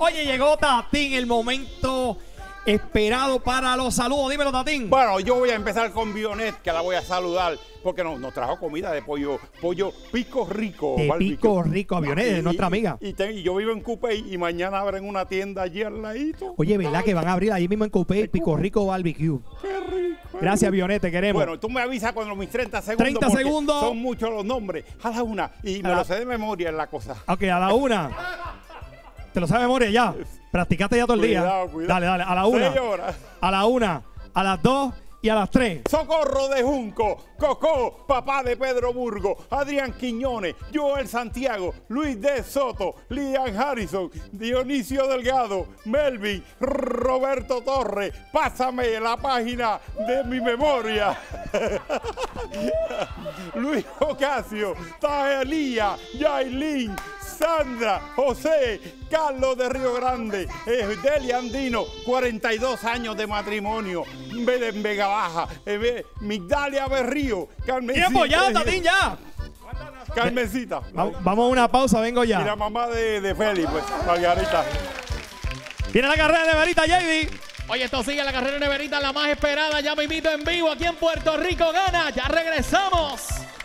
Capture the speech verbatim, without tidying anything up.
Oye, llegó Tatín, el momento esperado para los saludos. Dímelo, Tatín. Bueno, yo voy a empezar con Bionet, que la voy a saludar, porque nos, nos trajo comida de pollo, pollo Pico Rico. De Pico Rico, a Bionet, es nuestra amiga. Y, te, y yo vivo en Coupe y, y mañana abren una tienda allí al ladito. Oye, ¿verdad que van a abrir allí mismo en Coupe Pico Rico Barbecue? ¡Qué rico! Gracias, Bionet, te queremos. Bueno, tú me avisas cuando mis treinta segundos. treinta segundos. Son muchos los nombres. A la una. Y me lo sé de memoria en la cosa. Ok, a la una. Te lo sabes de memoria ya. Practicaste ya todo el día. Cuidado, cuidado. Dale, dale, a la una. Señora. A la una, a las dos y a las tres. Socorro de Junco, Cocó, papá de Pedro Burgo, Adrián Quiñones, Joel Santiago, Luis de Soto, Lian Harrison, Dionisio Delgado, Melvin, Roberto Torres. Pásame la página de mi memoria. Luis Ocasio, Taelía, Yailin, Sandra, José, Carlos de Río Grande, eh, Delia Andino, cuarenta y dos años de matrimonio, en Vega Baja, eh, Migdalia Berrío, Carmencita. ¡Tiempo ya, Tatín, ya! Carmencita. Va, vamos a una pausa, vengo ya. Y la mamá de, de Félix, pues, Margarita. Viene la carrera de Neverita, J D. Oye, esto sigue la carrera de Neverita, la más esperada, ya me invito en vivo aquí en Puerto Rico, gana, ya regresamos.